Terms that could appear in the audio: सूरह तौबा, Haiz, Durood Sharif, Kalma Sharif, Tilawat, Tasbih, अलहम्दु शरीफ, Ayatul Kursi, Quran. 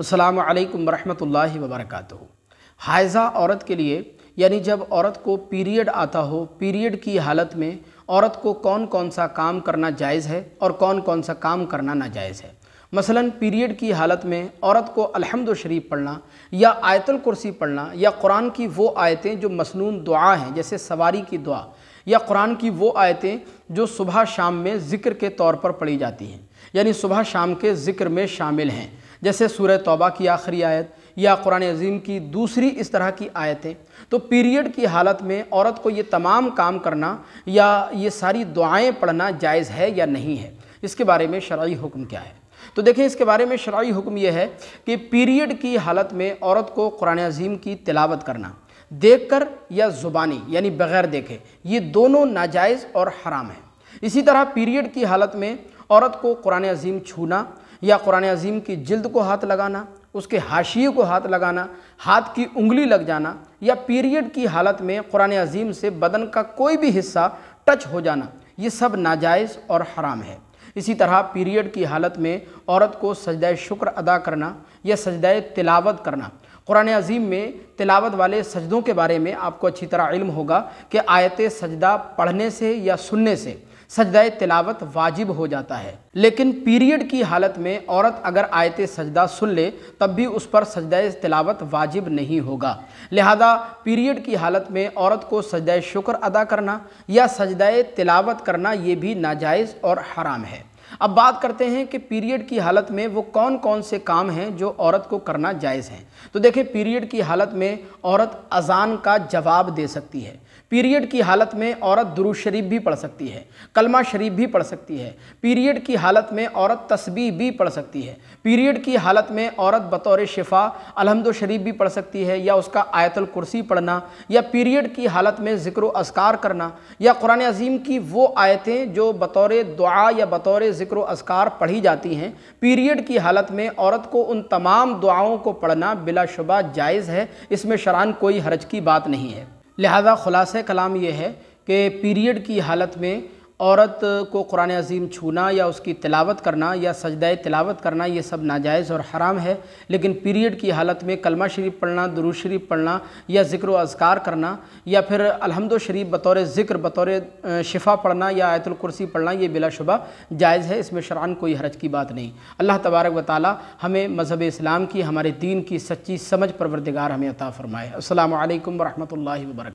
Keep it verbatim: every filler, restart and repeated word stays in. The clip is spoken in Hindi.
अस्सलामु अलैकुम वरहमतुल्लाहि वबरकातुहू। हाइज़ा औरत के लिए यानी जब औरत को पीरियड आता हो, पीरियड की हालत में औरत को कौन कौन सा काम करना जायज़ है और कौन कौन सा काम करना नाजायज़ है। मसलन पीरियड की हालत में औरत को अलहम्दु शरीफ पढ़ना या आयतुल कुर्सी पढ़ना या कुरान की वो आयतें जो मसनून दुआ हैं जैसे सवारी की दुआ, या कुरान की वो आयतें जो सुबह शाम में ज़िक्र के तौर पर पढ़ी जाती हैं यानी सुबह शाम के ज़िक्र में शामिल हैं जैसे सूरह तौबा की आखिरी आयत या कुरान अज़ीम की दूसरी इस तरह की आयतें। तो पीरियड की हालत में औरत को ये तमाम काम करना या ये सारी दुआएँ पढ़ना जायज़ है या नहीं है, इसके बारे में शरई हुक्म क्या है। तो देखें, इसके बारे में शरई हुक्म यह है कि पीरियड की हालत में औरत को कुरान अज़ीम की तिलावत करना देखकर या ज़ुबानी यानी बग़ैर देखे, ये दोनों नाजायज़ और हराम है। इसी तरह पीरियड की हालत में औरत को कुरान अज़ीम छूना या कुरान अज़ीम की जिल्द को हाथ लगाना, उसके हाशिए को हाथ लगाना, हाथ की उंगली लग जाना, या पीरियड की हालत में कुरान अज़ीम से बदन का कोई भी हिस्सा टच हो जाना, ये सब नाजायज़ और हराम है। इसी तरह पीरियड की हालत में औरत को सजदा शुक्र अदा करना या सजदा तिलावत करना, कुरान अज़ीम में तिलावत वाले सजदों के बारे में आपको अच्छी तरह इल्म होगा कि आयत सजदा पढ़ने से या सुनने से सजदा तिलावत वाजिब हो जाता है, लेकिन पीरियड की हालत में औरत अगर आयत सजदा सुन ले तब भी उस पर सजदा तिलावत वाजिब नहीं होगा। लिहाजा पीरियड की हालत में औरत को सजदा शुक्र अदा करना या सजदा तिलावत करना ये भी नाजायज़ और हराम है। अब बात करते हैं कि पीरियड की हालत में वो कौन कौन से काम हैं जो औरत को करना जायज़ हैं। तो देखें, पीरियड की हालत में औरत अजान का जवाब दे सकती है, पीरियड की हालत में औरत दुरूद शरीफ भी पढ़ सकती है, कलमा शरीफ भी पढ़ सकती है, पीरियड की हालत में औरत तस्बीह भी पढ़ सकती है, पीरियड की हालत में औरत बतौर शिफा अलहम्दु शरीफ भी पढ़ सकती है या उसका आयतुल कुर्सी पढ़ना, या पीरियड की हालत में ज़िक्र व अज़कार करना, या कुरान अज़ीम की वो आयतें जो बतौर दुआ या बतौर ज़िक्र अज़कार पढ़ी जाती हैं, पीरियड की हालत में औरत को उन तमाम दुआओं को पढ़ना बिलाशुबा जायज़ है, इसमें शरअन कोई हरज की बात नहीं है। लिहाजा ख़ुलासा कलाम यह है कि पीरियड की हालत में औरत को कुरान अज़ीम छूना या उसकी तिलावत करना या सजदा तिलावत करना ये सब नाजायज़ और हराम है, लेकिन पीरियड की हालत में कलमा शरीफ पढ़ना, दुरूद शरीफ पढ़ना या ज़िक्र अज़कार करना या फिर अलहम्दु शरीफ बतौर ज़िक्र बतौर शिफा पढ़ना या आयतुल कुर्सी पढ़ना ये बिलाशुबा जायज़ है, इसमें शरअन कोई हरज की बात नहीं। अल्लाह तबारक व तआला हमें मज़हब इस्लाम की, हमारे दीन की सच्ची समझ परवरदिगार हमें अता फ़रमाए। अस्सलामु अलैकुम वरहमतुल्लाहि वबरकातुहू।